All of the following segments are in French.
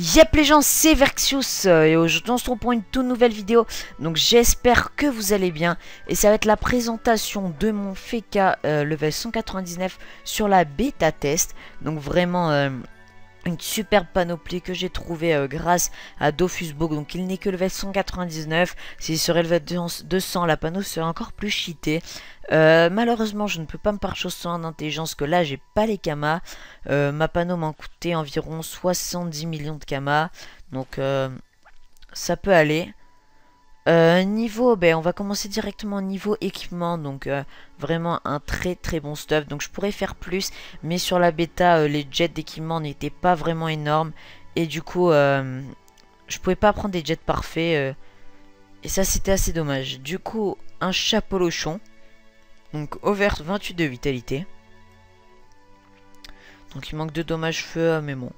Yep les gens, c'est Verxius et aujourd'hui on se retrouve pour une toute nouvelle vidéo. Donc j'espère que vous allez bien. Et ça va être la présentation de mon Feca level 199 sur la bêta test. Donc vraiment une superbe panoplie que j'ai trouvée grâce à Dofus Book. Donc il n'est que level 199. S'il serait level 200, la panneau serait encore plus cheatée. Malheureusement je ne peux pas me parachuter en intelligence que là j'ai pas les Kamas. Ma panneau m'a coûté environ 70 millions de Kamas. Donc ça peut aller. Niveau, on va commencer directement niveau équipement. Donc vraiment un très bon stuff. Donc je pourrais faire plus, mais sur la bêta les jets d'équipement n'étaient pas vraiment énormes. Et du coup je pouvais pas prendre des jets parfaits et ça c'était assez dommage. Du coup un chapeau lochon. Donc over 28 de vitalité. Donc il manque de dommages feu, mais bon.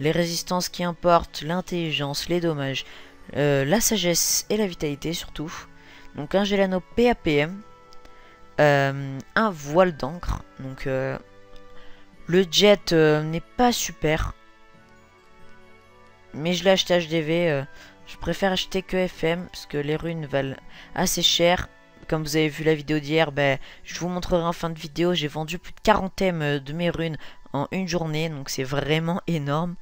Les résistances qui importent, l'intelligence, les dommages, la sagesse et la vitalité surtout. Donc un Gelano PAPM, un voile d'encre. Donc le jet n'est pas super, mais je l'ai acheté HDV. Je préfère acheter que FM parce que les runes valent assez cher. Comme vous avez vu la vidéo d'hier, je vous montrerai en fin de vidéo. J'ai vendu plus de 40 M de mes runes en une journée, donc c'est vraiment énorme.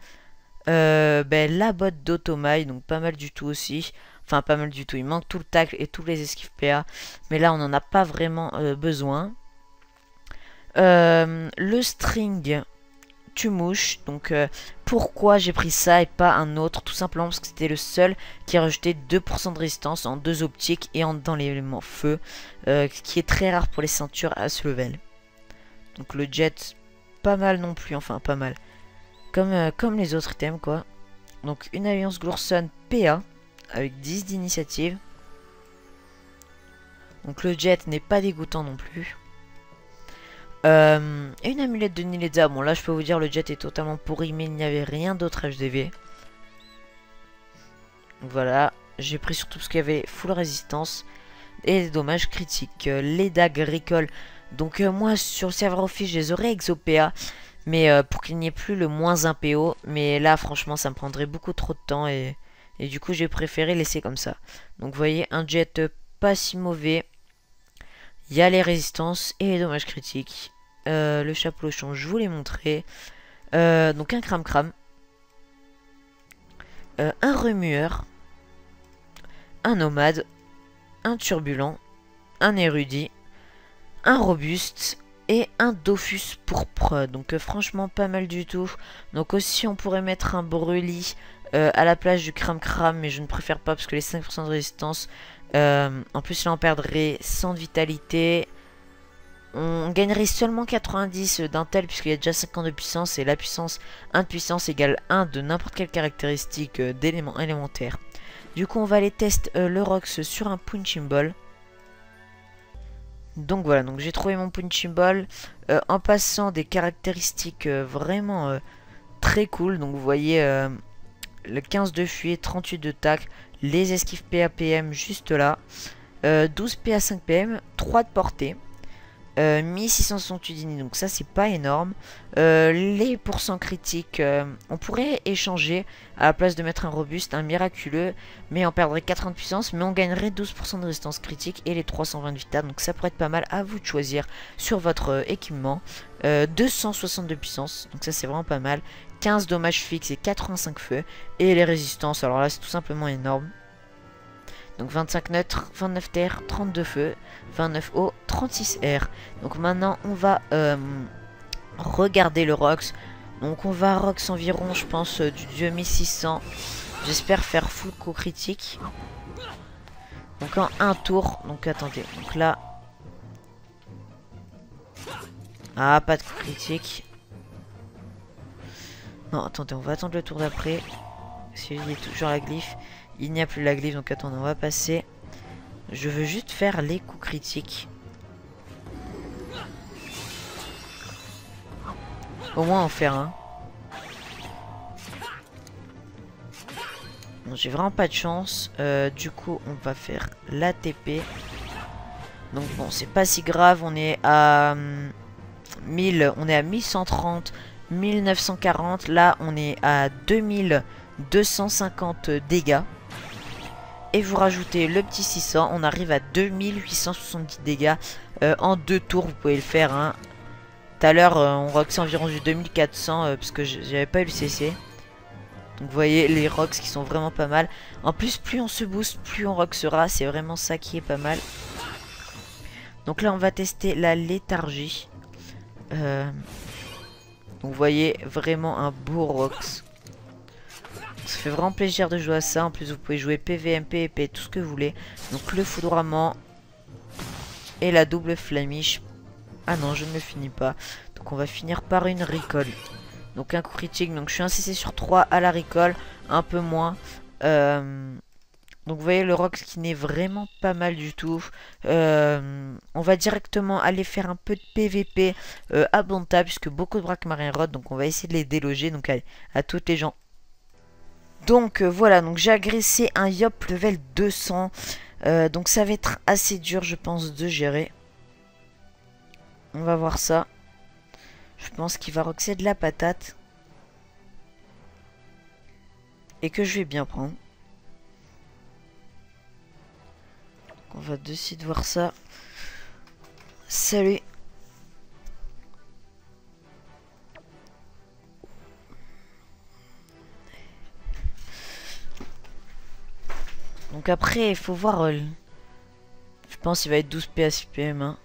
La botte d'automaille, donc pas mal du tout aussi. Enfin pas mal du tout, il manque tout le tacle et tous les esquives PA. Mais là on n'en a pas vraiment besoin. Le string tu mouches. Donc pourquoi j'ai pris ça et pas un autre? Tout simplement parce que c'était le seul qui a rejeté 2% de résistance en 2 optiques et dans l'élément feu, qui est très rare pour les ceintures à ce level. Donc le jet pas mal non plus, enfin pas mal. Comme les autres items quoi. Donc une alliance Glourson PA avec 10 d'initiative. Donc le jet n'est pas dégoûtant non plus. Et une amulette de Nileda. Bon là je peux vous dire le jet est totalement pourri, mais il n'y avait rien d'autre HDV. Donc voilà. J'ai pris surtout ce qu'il y avait full résistance et les dommages critiques. Les dagues agricole. Donc moi sur le serveur office je les aurais exopéa. Mais pour qu'il n'y ait plus le moins 1 PO. Mais là franchement ça me prendrait beaucoup trop de temps. Et du coup j'ai préféré laisser comme ça. Donc vous voyez un jet pas si mauvais. Il y a les résistances et les dommages critiques. Le chapeau lochon je vous l'ai montré. Donc un cram-cram. Un remueur. Un nomade. Un turbulent. Un érudit. Un robuste. Et un Dofus pourpre. Donc franchement pas mal du tout. Donc aussi on pourrait mettre un brûlis à la place du cram-cram. Mais je ne préfère pas parce que les 5% de résistance, en plus là on perdrait 100 de vitalité. On gagnerait seulement 90 d'un tel puisqu'il y a déjà 50 de puissance. Et la puissance 1 de puissance égale 1 de n'importe quelle caractéristique d'élément élémentaire. Du coup on va aller tester le Rox sur un punching ball. Donc voilà, donc j'ai trouvé mon punching ball en passant des caractéristiques vraiment très cool. Donc vous voyez le 15 de fuite, 38 de tac, les esquives PAPM juste là, 12 PA5PM, 3 de portée, 1668 dini, donc ça c'est pas énorme. Les pourcents critiques, on pourrait échanger à la place de mettre un robuste, un miraculeux, mais on perdrait 80 de puissance, mais on gagnerait 12% de résistance critique et les 320 de vita, donc ça pourrait être pas mal. À vous de choisir sur votre équipement. 260 de puissance, donc ça c'est vraiment pas mal. 15 dommages fixes et 85 feux, et les résistances, alors là c'est tout simplement énorme. Donc 25 neutres, 29 terre, 32 feu, 29 eau, 36 air. Donc maintenant on va regarder le Rox. Donc on va Rox environ je pense du dieu 1600. J'espère faire full co critique. Donc en un tour. Donc attendez. Donc là. Ah pas de coup critique. Non attendez, on va attendre le tour d'après. S'il y a toujours la glyphe. Il n'y a plus la glyphe, donc attendez, on va passer. Je veux juste faire les coups critiques. Au moins en faire un. Bon, j'ai vraiment pas de chance. Du coup, on va faire l'ATP. Donc bon, c'est pas si grave. On est à 1000, on est à 1130, 1940. Là, on est à 2000. 250 dégâts. Et vous rajoutez le petit 600, on arrive à 2870 dégâts en 2 tours. Vous pouvez le faire, hein. Tout à l'heure, on roxait environ du 2400 parce que j'avais pas eu le CC. Donc vous voyez les rox qui sont vraiment pas mal. En plus, plus on se booste, plus on roxera. C'est vraiment ça qui est pas mal. Donc là, on va tester la léthargie. Donc vous voyez vraiment un beau rox. Ça fait vraiment plaisir de jouer à ça. En plus, vous pouvez jouer PVM, PVP, tout ce que vous voulez. Donc le foudroiement et la double flamiche. Ah non, je ne le finis pas. Donc on va finir par une recall. Donc un coup critique. Donc je suis un CC sur 3 à la recall. Un peu moins. Donc vous voyez le rox qui n'est vraiment pas mal du tout. On va directement aller faire un peu de PVP à Bonta. Puisque beaucoup de braques marins rôdent. Donc on va essayer de les déloger. Donc allez, à toutes les gens. Donc voilà, donc j'ai agressé un Iop level 200. Donc ça va être assez dur, je pense, de gérer. On va voir ça. Je pense qu'il va roxer de la patate. Et que je vais bien prendre. On va de suite voir ça. Salut. Donc après, il faut voir. Je pense qu'il va être 12 PA 6 PM. Hein.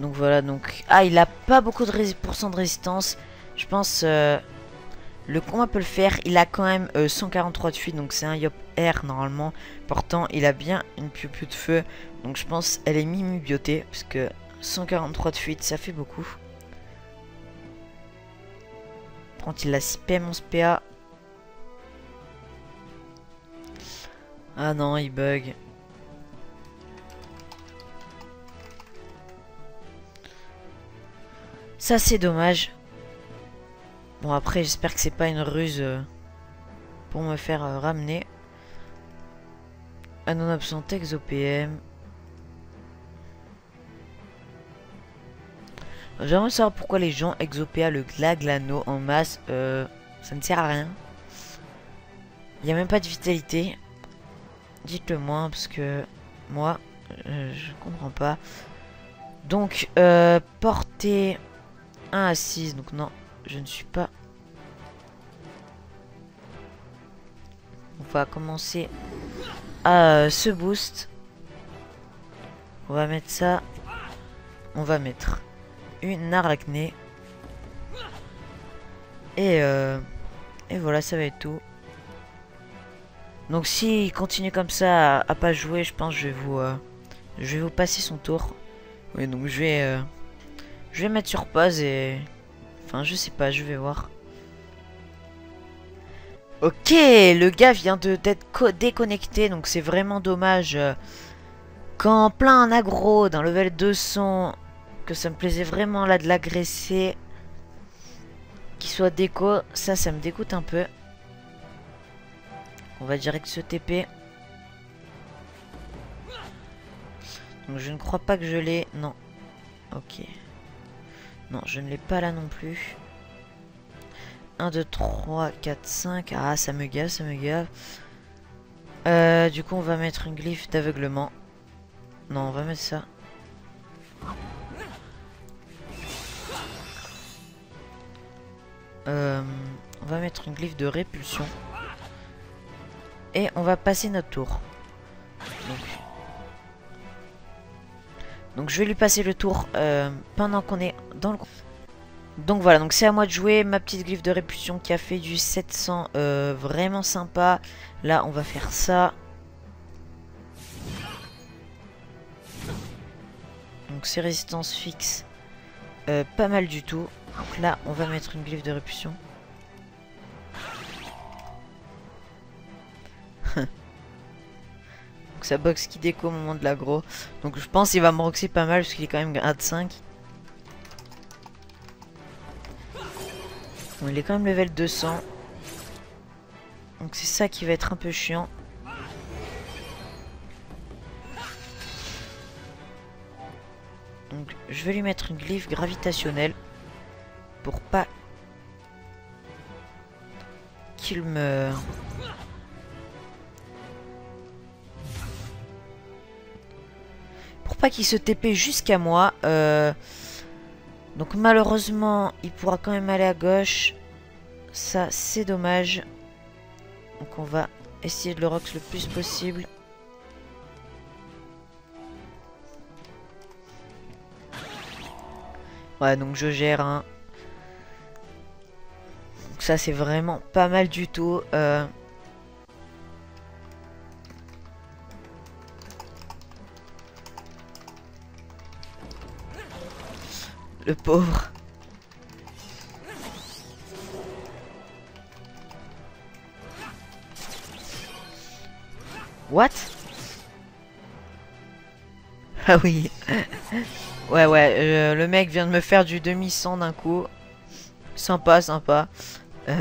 Donc voilà, donc. Ah, il a pas beaucoup de pourcent de résistance. Je pense. Le combat peut le faire. Il a quand même 143 de fuite. Donc c'est un Iop R normalement. Pourtant, il a bien une piou-piou de feu. Donc je pense elle est mimibiotée. Parce que 143 de fuite, ça fait beaucoup. Par contre, il a 6 PM, 11 PA. Ah non, il bug. Ça, c'est dommage. Bon, après, j'espère que c'est pas une ruse pour me faire ramener. Ah non, absent exopm. J'aimerais savoir pourquoi les gens exopéa le Glaglano en masse. Ça ne sert à rien. Il n'y a même pas de vitalité. Dites-le moi, parce que moi, je comprends pas. Donc, portée 1 à 6. Donc non, je ne suis pas. On va commencer à se boost. On va mettre ça. On va mettre une arachnée et voilà, ça va être tout. Donc s'il continue comme ça à pas jouer, je pense que je vais vous passer son tour. Oui, donc je vais mettre sur pause et enfin je sais pas, je vais voir. Ok, le gars vient de d'être déconnecté, donc c'est vraiment dommage quand plein un aggro d'un level 200. Que ça me plaisait vraiment là de l'agresser, qu'il soit déco, ça me dégoûte un peu. On va direct se TP. Donc je ne crois pas que je l'ai. Non, ok. Non, je ne l'ai pas là non plus. 1, 2, 3, 4, 5. Ah, ça me gave, ça me gave. Du coup, on va mettre une glyphe d'aveuglement. Non, on va mettre ça. On va mettre une glyphe de répulsion. Et on va passer notre tour. Donc je vais lui passer le tour pendant qu'on est dans le... Donc voilà, donc c'est à moi de jouer. Ma petite glyphe de répulsion qui a fait du 700 vraiment sympa. Là on va faire ça. Donc c'est résistance fixe. Pas mal du tout. Donc là, on va mettre une glyphe de répulsion. Donc sa box qui déco au moment de l'aggro. Donc je pense qu'il va me roxer pas mal parce qu'il est quand même grade 5. Bon, il est quand même level 200. Donc c'est ça qui va être un peu chiant. Donc je vais lui mettre une glyphe gravitationnelle. Pour pas qu'il meure. Pour pas qu'il se TP jusqu'à moi. Donc malheureusement, il pourra quand même aller à gauche. Ça, c'est dommage. Donc on va essayer de le rox le plus possible. Ouais, donc je gère, hein. Donc ça, c'est vraiment pas mal du tout. Le pauvre. What? Ah oui. Ouais, le mec vient de me faire du demi-sang d'un coup. Sympa, sympa. Bon,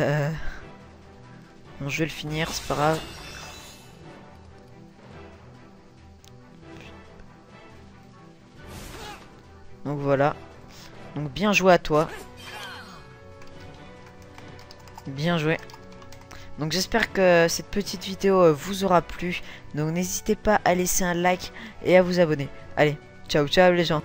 je vais le finir, c'est pas grave. Donc voilà. Donc bien joué à toi. Bien joué. Donc j'espère que cette petite vidéo vous aura plu. Donc n'hésitez pas à laisser un like et à vous abonner. Allez, ciao ciao les gens.